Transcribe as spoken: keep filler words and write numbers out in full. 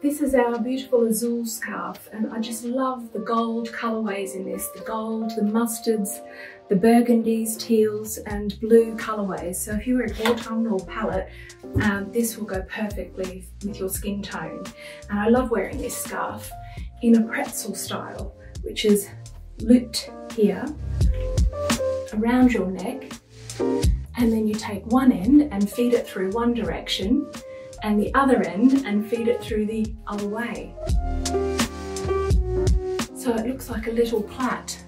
This is our beautiful Azul Scarf, and I just love the gold colourways in this, the gold, the mustards, the burgundies, teals and blue colourways. So if you were an autumnal palette, um, this will go perfectly with your skin tone. And I love wearing this scarf in a pretzel style, which is looped here, around your neck, and then you take one end and feed it through one direction, and the other end and feed it through the other way. So it looks like a little plait.